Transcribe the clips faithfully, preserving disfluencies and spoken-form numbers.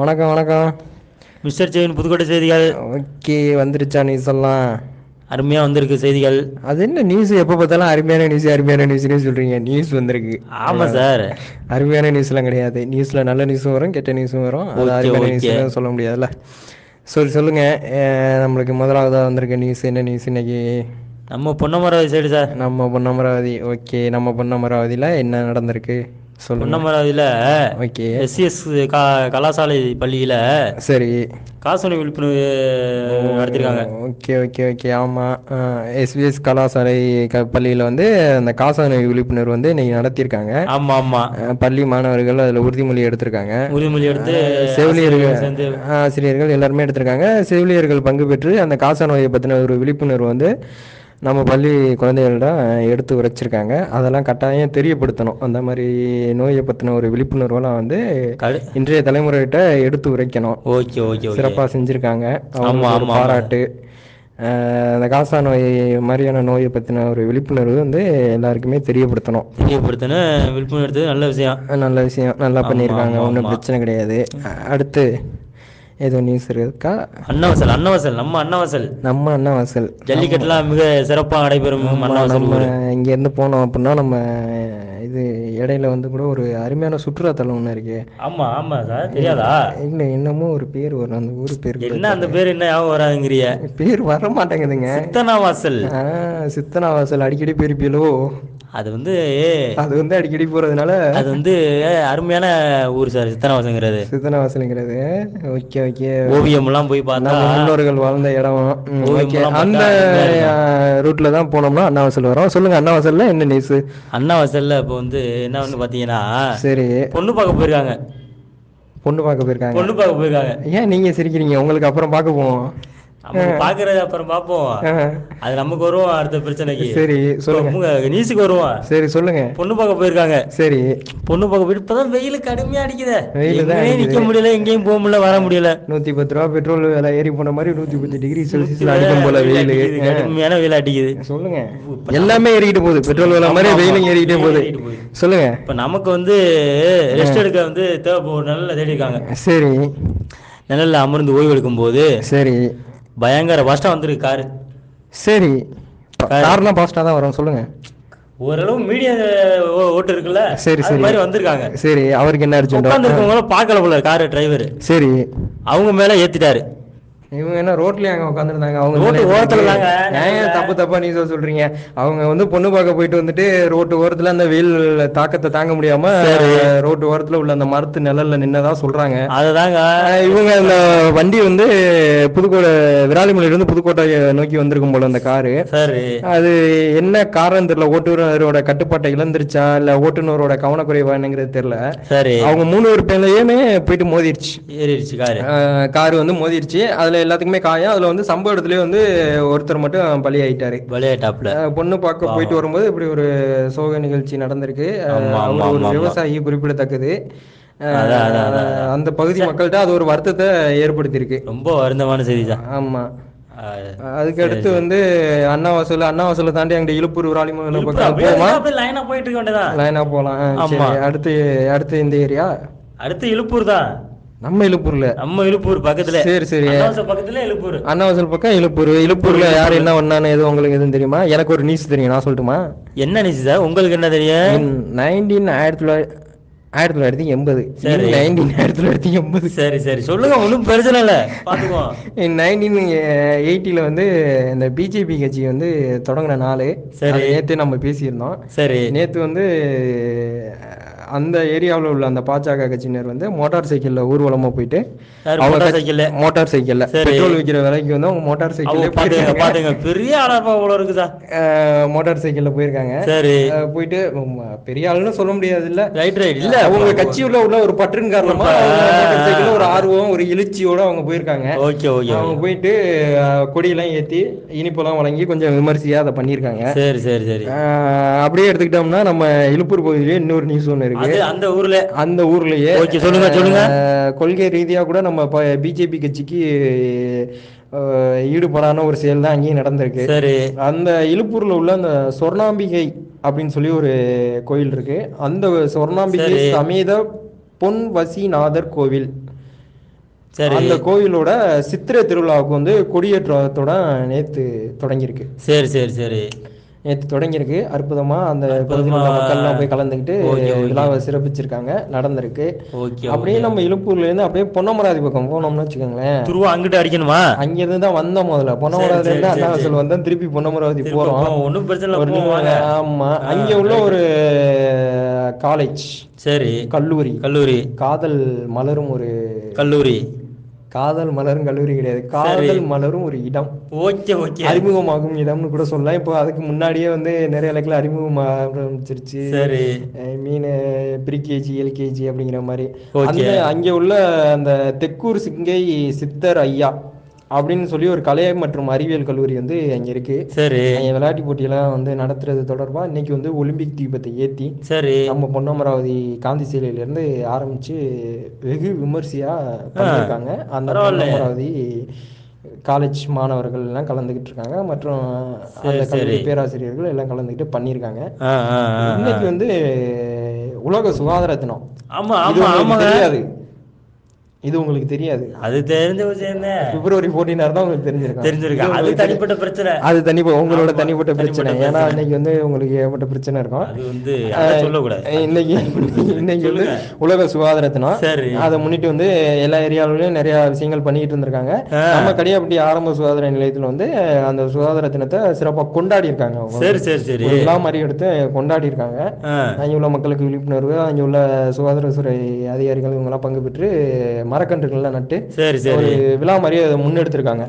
வணக்கம் வணக்கம் மிஸ்டர் ஜெயின், புதுக்கோட்டை செய்திகள். ஓகே, வந்துருச்சா நியூஸ் எல்லாம்? அருமையாக வந்திருக்கு செய்திகள். அது என்ன நியூஸ், எப்போ பார்த்தாலும் அருமையான நியூஸ் அருமையான நியூஸ்னு சொல்கிறீங்க. நியூஸ் வந்திருக்கு. ஆமாம் சார், அருமையான நியூஸ்லாம் கிடையாது. நியூஸில் நல்ல நியூஸும் வரும், கெட்ட நியூஸும் வரும். அது அருமையான நியூஸ் சொல்ல முடியாதுல்ல. சரி சொல்லுங்கள், நம்மளுக்கு முதலாவதாக வந்திருக்க நியூஸ் என்ன நியூஸ் இன்னைக்கு? நம்ம பொன்னமராவதி சைடு சார். நம்ம பொன்னமராவதி. ஓகே, நம்ம பொன்னமராவதியில் என்ன நடந்திருக்கு சொல்லு. பொன்னமராவதியில் ஓகே எஸ்சிஎஸ் கா கலாசாலை பள்ளியில் சரி காசோலை விழிப்புணர்வு நடத்திருக்காங்க. ஓகே ஓகே ஓகே ஆமாம், எஸ்பிஎஸ் கலாசாலை க பள்ளியில் வந்து அந்த காசோலை விழிப்புணர்வு வந்து இன்னைக்கு நடத்தியிருக்காங்க. ஆமாம் ஆமாம், பள்ளி மாணவர்கள் அதில் உறுதிமொழி எடுத்திருக்காங்க. உறுதிமொழி எடுத்து செவிலியர்கள் ஆசிரியர்கள் எல்லாருமே எடுத்திருக்காங்க. செவிலியர்கள் பங்கு பெற்று அந்த காசோலையை பற்றின ஒரு விழிப்புணர்வு வந்து நம்ம பள்ளி குழந்தைகளிடம் எடுத்து உரைச்சிருக்காங்க. அதெல்லாம் கட்டாயம் தெரியப்படுத்தணும். அந்த மாதிரி நோயை பற்றின ஒரு விழிப்புணர்வெல்லாம் வந்து இன்றைய தலைமுறைகிட்ட எடுத்து உரைக்கணும். ஓகே ஓகே, சிறப்பாக செஞ்சுருக்காங்க. அவங்க பாராட்டு. அந்த காசா நோய் மாதிரியான நோயை பற்றின ஒரு விழிப்புணர்வு வந்து எல்லாருக்குமே தெரியப்படுத்தணும். தெரியப்படுத்தணும் விழிப்புணர்வு நல்ல விஷயம், நல்ல விஷயம், நல்லா பண்ணியிருக்காங்க. ஒன்றும் பிரச்சனை கிடையாது. அடுத்து ஏதோ நியூஸ் இருக்கா? அன்னவாசல் அன்னவாசல் நம்ம அன்னவாசல் நம்ம அன்னவாசல் ஜல்லிக்கட்டுலாம் மிக சிறப்பாக நடைபெறும். நம்ம இங்கேருந்து போனோம் அப்படின்னா நம்ம இது இடையில வந்து கூட ஒரு அருமையான சுற்றுலாத்தலம் ஒன்று இருக்கு. ஆமாம் ஆமாம் சார், தெரியாதா? இல்லை, இன்னமும் ஒரு பேர் வரும் அந்த ஊர் பேர். என்ன அந்த பேர் என்ன ஞாபகம் வராதுங்கிறிய? பேர் வர மாட்டேங்குதுங்க. சித்தனாவாசல். ஆ, சித்தனாவாசல் அடிக்கடி போயிருப்பீங்களோ? அது வந்து அது வந்து அடிக்கடி போகிறதுனால அது வந்து அருமையான ஊர் சார் சித்தனவாசங்கிறது. சித்தனவாசலுங்கிறது ஓகே ஓகே. ஓவியம்லாம் போய் பார்த்தா முன்னோர்கள் வாழ்ந்த இடம். அந்த ரூட்டில் தான் போனோம்னா அண்ணாவாசல் வரும். சொல்லுங்கள், அண்ணாவாசலில் என்ன நியூஸ்? அண்ணாவாசலில் இப்போ வந்து என்ன வந்து பார்த்தீங்கன்னா சரி பொண்ணு பார்க்க போயிருக்காங்க. பொண்ணு பார்க்க போயிருக்காங்க பொண்ணு பார்க்க போயிருக்காங்க ஏன் நீங்கள் சிரிக்கிறீங்க? உங்களுக்கு அப்புறம் பார்க்க போவோம். பாக்குறது அப்புறம் பாப்போம், அது நமக்கு வரும் அடுத்த பிரச்சனைக்கு. சரி சொல்லுங்க, நீசுக்கு வருவோம். சரி சொல்லுங்க, பொண்ணு பார்க்க போயிருக்காங்க. சரி, பொண்ணு பார்க்க போயிட்டு இப்பதான் வெயில் கடுமையா அடிக்குது. வெயில்தான், நிக்க முடியல, எங்கேயும் போக முடியல, வர முடியல. நூத்தி பத்து ரூபா பெட்ரோல் விலை ஏறி போன மாதிரி நூத்தி பத்து டிகிரி செல்சியஸ் அடிக்கும் போல வெயில். கடுமையான வெயில் அடிக்குது. சொல்லுங்க, எல்லாமே ஏறிக்கிட்டு போகுது. பெட்ரோல் விலை மாதிரி வெயிலும் ஏறிக்கிட்டே போகுது. சொல்லுங்க, இப்ப நமக்கு வந்து ரெஸ்ட் எடுக்க வந்து தேவை. நல்லா தேடி இருக்காங்க. சரி, நல்லா அமர்ந்து ஓய்வு எடுக்கும் போது சரி பயங்கர பாஸ்டா வந்துருக்கு காரு. சரி, கார்லாம் பாஸ்டா தான் வரும். சொல்லுங்க, ஓரளவு மீடியா ஓட்டு இருக்குல்ல. சரி சரி, மாதிரி வந்திருக்காங்க. சரி, அவருக்கு என்ன ஆச்சு? உட்காந்துருக்கவங்கள பார்க்கல போல காரு டிரைவர். சரி, அவங்க மேல ஏத்திட்டாரு. இவங்க என்ன ரோட்லயே அங்க உட்காந்துருந்தாங்க. அவங்க ரோட்டு ஓரத்துல தாங்க. ஏன் தப்பு தப்பா நீ சொல்றீங்க? அவங்க வந்து பொண்ணு பார்க்க போயிட்டு வந்துட்டு ரோட்டு ஓரத்துல அந்த வெயில் தாக்கத்தை தாங்க முடியாம ரோட்டு ஓரத்துல உள்ள அந்த மரத்து நிழல்ல நின்னதா சொல்றாங்க. அதுதாங்க, இவங்க அந்த வண்டி வந்து புதுக்கோட்டை விராலிமலையில இருந்து புதுக்கோட்டை நோக்கி வந்திருக்கும் போல அந்த காரு. சரி, அது என்ன காரணம் தெரியல. ஓட்டுநரோட கட்டுப்பாட்டை இழந்துருச்சா இல்ல ஓட்டுநரோட கவனக்குறைவானுங்கிறது தெரியல. சரி, அவங்க மூணு ஒரு பேருமே போயிட்டு மோதிருச்சு. ஏறிடுச்சு காரு. காரு வந்து மோதிருச்சு. அதுல எல்லாத்துக்குமே காயம். அதுல வந்து சம்பவ இடத்துலயே வந்து ஒருத்தர் மட்டும் பலி ஆயிட்டாரு. பொண்ணு பார்க்க போயிட்டு வரும்போது இப்படி ஒரு சோக நிகழ்ச்சி நடந்திருக்கு. ஒரு விவசாயி குறிப்பிடத்தக்கது. அந்த பகுதி மக்கள்கிட்ட அது ஒரு வருத்தத்தை ஏற்படுத்தியிருக்கு. ரொம்ப வருத்தமான செய்தி தான். ஆமா, அதுக்கடுத்து வந்து அண்ணாவாசல் அண்ணாவாசலை தாண்டி அங்க இழுப்பூர் விராலிமலை பக்கம் போகலாம். அடுத்து அடுத்து இந்த ஏரியா அடுத்து இழுப்பூர் தான். நம்ம இழுப்பூர்ல நம்ம இழுப்பூர் பக்கத்துல. சரி சரி, பக்கத்துல இழுப்பூர் அண்ணாவாசல் பக்கம் இழுப்பூர். இழுப்பூர்ல யார் என்ன ஒன்னான்னு எதுவும் உங்களுக்கு எதுவும் தெரியுமா? எனக்கு ஒரு நியூஸ் தெரியும், நான் சொல்லட்டுமா? என்ன நியூஸ் சார்? உங்களுக்கு என்ன தெரியும்? நைன்டீன் ஆயிரத்தி தொள்ளாயிரத்தி ஆயிரத்தி தொள்ளாயிரத்தி எண்பது நைன்டீன் ஆயிரத்தி தொள்ளாயிரத்தி எண்பது சரி சரி சொல்லுங்க, ஒன்றும் பிரச்சனை இல்லை, பார்த்துக்குவோம். நைன்டீன் எயிட்டியில் வந்து இந்த பிஜேபி கட்சி வந்து தொடங்கின நாள். சரி, நேற்று நம்ம பேசியிருந்தோம். சரி, நேற்று வந்து அந்த ஏரியாவில் உள்ள அந்த பாஜக கட்சியினர் வந்து மோட்டார் சைக்கிளில் ஊர்வலமாக போயிட்டு அவங்க சைக்கிள் மோட்டார் சைக்கிளில் பெட்ரோல் விற்கிற விலைக்கு வந்து அவங்க மோட்டார் சைக்கிள் பெரிய ஆளப்பாவில் இருக்குதா மோட்டார் சைக்கிளில் போயிருக்காங்க. சரி, போயிட்டு பெரிய ஆளுன்னு சொல்ல முடியாது. இல்லை ரைட் ரைட் இல்லை, அவங்க கட்சியில் உள்ள ஒரு பற்றின் காரணமா ஒரு ஆர்வம் ஒரு எழுச்சியோட அவங்க போயிருக்காங்க. ஓகே ஓகே, அவங்க போயிட்டு கொடியெல்லாம் ஏற்றி இனிப்பெல்லாம் வழங்கி கொஞ்சம் விமர்சையாக அதை பண்ணியிருக்காங்க. சரி சரி சரி, அப்படியே எடுத்துக்கிட்டோம்னா நம்ம இழுப்பூர் பகுதியிலேயே இன்னொரு நியூஸ் ஒன்று இருக்கு. அந்த ஊர்ல அந்த ஊர்லயே சொல்லுங்க சொல்லுங்க கொள்கை ரீதியா கூட நம்ம பிஜேபி கட்சிக்கு ஈடுபடான ஒரு செயல் தான் அங்கேயும் நடந்திருக்கு. சரி, அந்த இழுப்பூர்ல உள்ள அந்த சொர்ணாம்பிகை அப்படின்னு சொல்லி ஒரு கோயில் இருக்கு. அந்த சொர்ணாம்பிகை சமேத பொன்வசிநாதர் கோவில் சரி, அந்த கோயிலோட சித்திரை திருவிழாவுக்கு வந்து கொடியேற்றத்தோட நேற்று தொடங்கியிருக்கு. சரி சரி சரி நேற்று தொடங்கியிருக்கு. அற்புதமாக அந்த மக்கள்லாம் போய் கலந்துக்கிட்டு இதெல்லாம் சிறப்பிச்சிருக்காங்க, நடந்திருக்கு. அப்படியே நம்ம இழுப்பூர்லேருந்து அப்படியே பொன்னமராவதி பக்கம் போனோம்னு வச்சுக்கோங்களேன். துருவா அங்கிட்ட அடிக்கணுமா? அங்கிருந்து தான் வந்தோம் முதல்ல, பொன்னமராவதியிலேருந்து அண்ணாசல் வந்தோம், திருப்பி பொன்னமராவதி போகிறோம். ஒன்றும் பிரச்சனை இல்லை. ஆமாம், அங்கே உள்ள ஒரு காலேஜ், சரி கல்லூரி, கல்லூரி காதல் மலரும் ஒரு கல்லூரி, காதல் மலரும் கல்லூரி கிடையாது, காதல் மலரும் ஒரு இடம், அறிமுகமாகும் இடம்னு கூட சொல்லலாம். இப்போ அதுக்கு முன்னாடியே வந்து நிறைய இடத்துல அறிமுகம் ஆரம்பிச்சிருச்சு. மீன் ப்ரீகேஜி எல்கேஜி அப்படிங்கிற மாதிரி அங்கே அங்கே உள்ள அந்த தெக்கூர் சிங்கை சித்தர் ஐயா அப்படின்னு சொல்லி ஒரு கலை மற்றும் அறிவியல் கல்லூரி வந்து அங்கே இருக்கு. சரி, அங்கே விளையாட்டு போட்டியெல்லாம் வந்து நடத்துறது தொடர்பாக இன்னைக்கு வந்து ஒலிம்பிக் தீபத்தை ஏற்றி சரி நம்ம பொன்னமராவதி காந்தி சிலையிலேருந்து ஆரம்பித்து வெகு விமர்சையாக பண்ணியிருக்காங்க. அந்த பொன்னமராவதி காலேஜ் மாணவர்கள் எல்லாம் கலந்துகிட்டு இருக்காங்க, மற்றும் அந்த கல்லூரி பேராசிரியர்கள் எல்லாம் கலந்துகிட்டு பண்ணியிருக்காங்க. இன்னைக்கு வந்து உலக சுகாதார தினம். ஆமா ஆமா, தெரியாது இது உங்களுக்கு, தெரியாது. அது தெரிஞ்ச விஷயம் தான். பிப்ரவரி பதினான்கு தான் உங்களுக்கு தெரிஞ்சிருக்கும். தெரிஞ்சிருக்கும். அது தனிப்பட்ட பிரச்சனை. அது தனிப்பட்ட உங்களோட தனிப்பட்ட பிரச்சனை. ஏன்னா இன்னைக்கு வந்து உங்களுக்கு ஏகப்பட்ட பிரச்சனை இருக்கும். அது வந்து சொல்ல கூடாது. இன்னைக்கு இன்னைக்கு வந்து உலக சுகாதார தினம். சரி, அதை முன்னிட்டு வந்து எல்லா ஏரியாவிலும் நிறைய விஷயங்கள் பண்ணிட்டு இருந்திருக்காங்க. நம்ம கடையாப்பட்டி ஆரம்ப சுகாதார நிலையத்தில் வந்து அந்த சுகாதார தினத்தை சிறப்பாக கொண்டாடி இருக்காங்க. சரி சரி சரி எல்லா மாதிரியும் எடுத்து கொண்டாடி இருக்காங்க. அங்கே உள்ள மக்களுக்கு விழிப்புணர்வு, அங்கே உள்ள சுகாதாரத்துறை அதிகாரிகள் இவங்கெல்லாம் பங்கு பெற்று மரக்கன்றுகள் நட்டு ஒரு விழா மாதிரி முன்னெடுத்திருக்காங்க.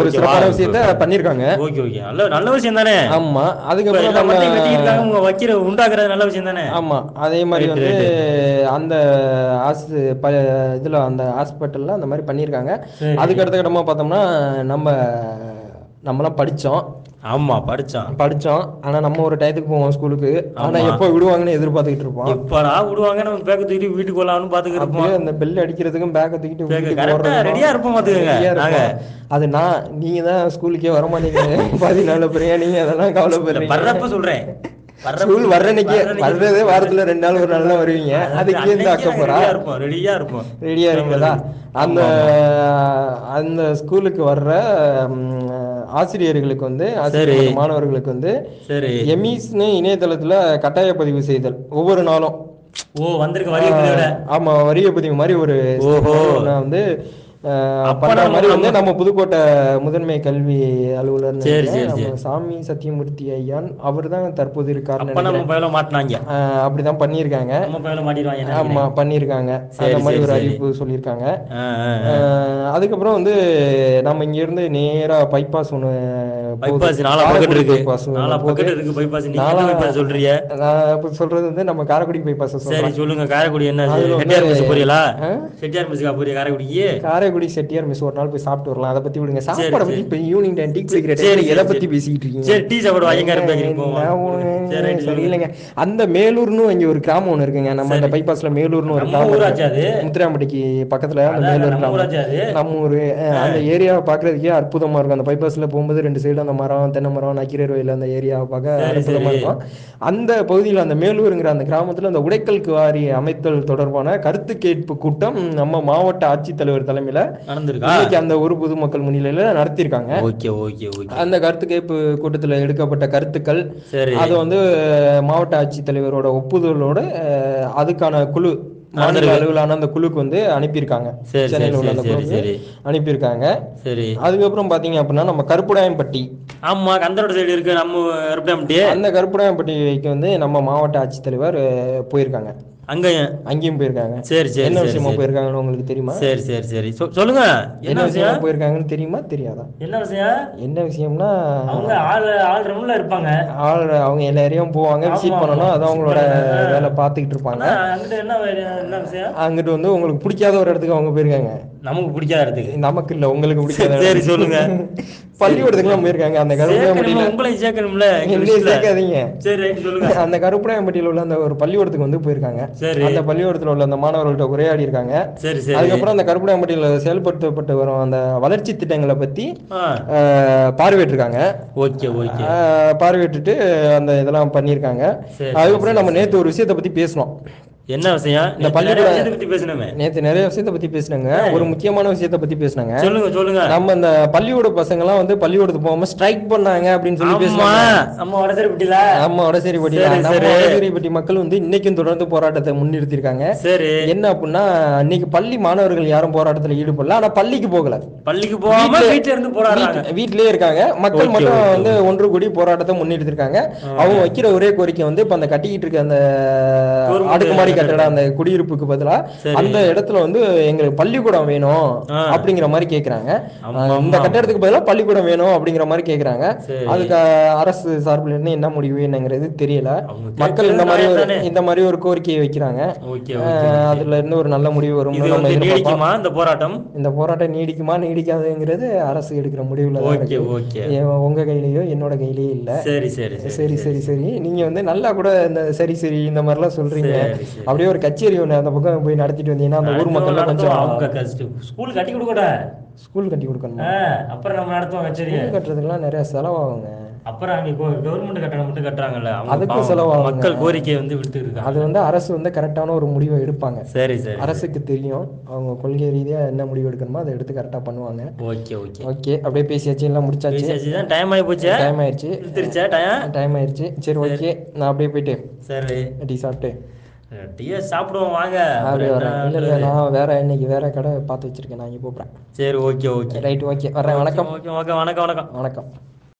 ஒரு சிறப்பான விஷயத்தை பண்ணிருக்காங்க. நல்ல விஷயம் தானே. ஆமா, அதுக்கப்புறம் உண்டாக்குறது நல்ல விஷயம் தானே. ஆமா, அதே மாதிரி வந்து அந்த இதுல அந்த ஹாஸ்பிட்டல்ல அந்த மாதிரி பண்ணிருக்காங்க. அதுக்கு அடுத்த கட்டமா பார்த்தோம்னா நம்ம நம்மளாம் படித்தோம். ஆமாம், படித்தோம் படித்தோம் ஆனால் நம்ம ஒரு டயத்துக்கு போவோம் ஸ்கூலுக்கு. ஆனால் எப்போ விடுவாங்கன்னு எதிர்பார்த்துக்கிட்டு இருப்போம். எப்போடா விடுவாங்க, நம்ம பேக்கை தூக்கிட்டு வீட்டுக்கு போகலாம்னு பார்த்துக்கிட்டு இருப்போம். அந்த பெல் அடிக்கிறதுக்கும் பேக்கை தூக்கிட்டு ரெடியாக இருப்போம். பார்த்துக்கோங்க, அது நான் நீங்கள் தான் ஸ்கூலுக்கே வரமாட்டீங்க. பதினாலு பேரையா நீங்கள் அதெல்லாம் கவலைப்படுறீங்க. வர்றப்ப சொல்கிறேன், ஸ்கூல் வர்றனைக்கு வர்றதே வாரத்தில் ரெண்டு நாள் ஒரு நாள் தான் வருவீங்க. அதுக்கு எந்த அக்கப்புறா இருப்போம், ரெடியாக இருப்போம். ரெடியாக இருக்குங்களா? அந்த அந்த ஸ்கூலுக்கு வர்ற ஆசிரியர்களுக்கு வந்து ஆசிரியர் மாணவர்களுக்கு வந்து எமிஸ்னு இணையதளத்துல கட்டாய பதிவு செய்தல் ஒவ்வொரு நாளும். ஓ, வந்திருக்க. ஆமா, வரிய பதிவு மாதிரி ஒரு வந்து பண்ற மாதிரி வந்து நம்ம புதுக்கோட்டை முதன்மை கல்வி அலுவலர் சாமி சத்தியமூர்த்தி ஐயான் அவர் தான் தற்போது இருக்காரு. அப்படிதான் பண்ணிருக்காங்க. ஆமா, பண்ணிருக்காங்க. அந்த மாதிரி ஒரு அறிவிப்பு சொல்லியிருக்காங்க. அதுக்கப்புறம் வந்து நம்ம இங்க இருந்து நேரா பைபாஸ் ஒண்ணு சொல்றது வந்து நம்ம காரைக்குடி பைபாஸ் சொல்லுங்க. காரைக்குடி என்ன புரியலா? காரைக்குடிக்கு காரைக்குடி செட்டியார் மிஸ் ஒரு நாள் போய் சாப்பிட்டு வரலாம். அதை பத்தி விடுங்க. சாப்பாடு பத்தி இப்ப ஈவினிங் டைம் டீ குடிக்கிறேன். எதை பத்தி பேசிட்டு இருக்கீங்க? அந்த மேலூர்னு இங்க ஒரு கிராமம் ஒண்ணு இருக்குங்க. நம்ம அந்த பைபாஸ்ல மேலூர்னு ஒரு கிராமம், முத்திராம்பட்டிக்கு பக்கத்துல மேலூர் கிராமம் நம்ம ஊரு. அந்த ஏரியா பாக்குறதுக்கே அற்புதமா இருக்கும். அந்த பைபாஸ்ல போகும்போது ரெண்டு சைடு அந்த மரம், தென்னை மரம், நக்கீரர் வயல், அந்த ஏரியாவை பார்க்க அற்புதமா இருக்கும். அந்த பகுதியில் அந்த மேலூருங்கிற அந்த கிராமத்தில் அந்த உடைக்கல் குவாரி அமைத்தல் தொடர்பான கருத்து கேட்பு கூட்டம் நம்ம மாவட்ட ஆட்சித்தலைவர் தலைமையில் நடந்திருக்கு. அந்த ஒரு பொதுமக்கள் முன்னிலையில நடத்திருக்காங்க. அந்த கருத்து கேட்பு கூட்டத்தில் எடுக்கப்பட்ட கருத்துக்கள் அது வந்து மாவட்ட ஆட்சித்தலைவரோட ஒப்புதலோடு அதுக்கான குழு மாநில அளவிலான அந்த குழுக்கு வந்து அனுப்பியிருக்காங்க. சென்னையில் உள்ள அந்த குழுக்கு அனுப்பியிருக்காங்க. சரி, அதுக்கப்புறம் பாத்தீங்க அப்படின்னா நம்ம கருப்புடாயம்பட்டி. ஆமா, கந்தரோட சைடு இருக்கு நம்ம கருப்புடாயம்பட்டி. அந்த கருப்புடாயம்பட்டிக்கு வந்து நம்ம மாவட்ட ஆட்சித்தலைவர் போயிருக்காங்க. அங்கேயும் அங்கேயும் போயிருக்காங்க. சரி சரி, என்ன விஷயமா போயிருக்காங்கன்னு உங்களுக்கு தெரியுமா? சரி சரி சரி சொல்லுங்க, என்ன விஷயமா போயிருக்காங்கன்னு தெரியுமா? தெரியாதா? என்ன விஷயம்? என்ன விஷயம்னா அவங்க ஆள் ஆள் ரூம்ல இருப்பாங்க. ஆள் அவங்க எல்லா ஏரியாவும் போவாங்க, விசிட் பண்ணணும். அதான் அவங்களோட வேலை பார்த்துக்கிட்டு இருப்பாங்க. அங்கிட்ட என்ன என்ன விஷயம்? அங்கிட்டு வந்து உங்களுக்கு பிடிக்காத ஒரு இடத்துக்கு அவங்க போயிருக்காங்க. நமக்கு பிடிக்காத இடத்துக்கு, நமக்கு இல்லை உங்களுக்கு பிடிக்காத. சரி, சொல்லுங்க. பள்ளிக்கூடத்துக்குலாம் போயிருக்காங்க. அந்த கருப்புடாயம்பட்டியில அந்த கருப்புடாயம்பட்டியில உள்ள அந்த ஒரு பள்ளிக்கூடத்துக்கு வந்து போயிருக்காங்க. அந்த பள்ளிக்கூடத்தில் உள்ள அந்த மாணவர்கள்ட்ட உரையாடி இருக்காங்க. அதுக்கப்புறம் அந்த கருப்புடாயம்பட்டியில செயல்படுத்தப்பட்டு வரும் அந்த வளர்ச்சி திட்டங்களை பத்தி பார்வையிட்டிருக்காங்க. பார்வையிட்டு அந்த இதெல்லாம் பண்ணியிருக்காங்க. அதுக்கப்புறம் நம்ம நேற்று ஒரு விஷயத்தை பத்தி பேசணும். என்ன விஷயம்? இந்த பள்ளிக்கூட பத்தி பேசினாங்க, நேற்று நிறைய விஷயத்தை பத்தி பேசினாங்க. ஒரு முக்கியமான விஷயத்தை பத்தி பேசினாங்க. சொல்லுங்க சொல்லுங்க. நம்ம இந்த பள்ளியோட பசங்க எல்லாம் வந்து பள்ளியோடத்துக்கு போகாம ஸ்ட்ரைக் பண்ணாங்க அப்படின்னு சொல்லி பேசுவாங்க. நம்ம வடசேரிப்பட்டியில நம்ம வடசேரிப்பட்டியில நம்ம வடசேரிப்பட்டி மக்கள் வந்து இன்னைக்கும் தொடர்ந்து போராட்டத்தை முன்னிறுத்தி இருக்காங்க. சரி, என்ன அப்படின்னா இன்னைக்கு பள்ளி மாணவர்கள் யாரும் போராட்டத்துல ஈடுபடல. ஆனா பள்ளிக்கு போகல, பள்ளிக்கு போகாம வீட்டுல இருந்து போராட்டம், வீட்லயே இருக்காங்க. மக்கள் மட்டும் வந்து ஒன்று கூடி போராட்டத்தை முன்னிறுத்தி இருக்காங்க. அவங்க வைக்கிற ஒரே கோரிக்கை வந்து இப்ப அந்த கட்டிக்கிட்டு இருக்க அந்த அடுக்குமாடி கட்டட அந்த குடியிருப்புக்கு பதிலா அந்த இடத்துல வந்து எங்களுக்கு பள்ளிக்கூடம் வேணும் அப்படிங்கிற மாதிரி கேக்குறாங்க. இந்த கட்டடத்துக்கு பதிலா பள்ளிக்கூடம் வேணும் அப்படிங்கிற மாதிரி கேக்குறாங்க. அதுக்கு அரசு சார்பில் இருந்து என்ன முடிவு என்னங்கிறது தெரியல. மக்கள் இந்த மாதிரி இந்த மாதிரி ஒரு கோரிக்கையை வைக்கிறாங்க. அதுல இருந்து ஒரு நல்ல முடிவு வரும். இந்த போராட்டம் இந்த போராட்டம் நீடிக்குமா நீடிக்காதுங்கிறது அரசு எடுக்கிற முடிவுல உங்க கையிலயோ என்னோட கையிலயோ இல்ல. சரி சரி சரி சரி சரி நீங்க வந்து நல்லா கூட இந்த சரி சரி இந்த மாதிரி எல்லாம் சொல்றீங்க. அப்படியே ஒரு கச்சேரி ஒண்ணு அந்த பக்கம் போய் நடத்திட்டு வந்தீங்கன்னா அந்த ஊர் மக்கள் கொஞ்சம் ஸ்கூல் கட்டி கொடுக்க ஸ்கூல் கட்டி கொடுக்கணும். அப்புறம் நம்ம நடத்துவோம் கச்சேரி. கட்டுறதுக்கெல்லாம் நிறைய செலவாகுங்க. அப்புறம் கவர்மெண்ட் கட்டணம் மட்டும் கட்டுறாங்கல்ல, அதுக்கும் செலவாகும். மக்கள் கோரிக்கை வந்து விடுத்து இருக்காங்க. அது வந்து அரசு வந்து கரெக்டான ஒரு முடிவை எடுப்பாங்க. சரி சரி, அரசுக்கு தெரியும் அவங்க கொள்கை ரீதியா என்ன முடிவு எடுக்கணுமோ அதை எடுத்து கரெக்டா பண்ணுவாங்க. ஓகே ஓகே ஓகே அப்படியே பேசியாச்சு, எல்லாம் முடிச்சாச்சு. டைம் ஆகி போச்சு, டைம் ஆயிடுச்சு, திருச்சா டைம் ஆயிடுச்சு. சரி ஓகே, நான் அப்படியே போயிட்டு சரி டீ சாப்பிட்டு டீயே சாப்பிடுவோம் வாங்க. நான் வேற இன்னைக்கு வேற கடை பார்த்து வச்சிருக்கேன், நான் இங்கே போகிறேன். சரி ஓகே ஓகே ரைட் ஓகே வரேன். வணக்கம். ஓகே ஓகே வணக்கம் வணக்கம் வணக்கம்.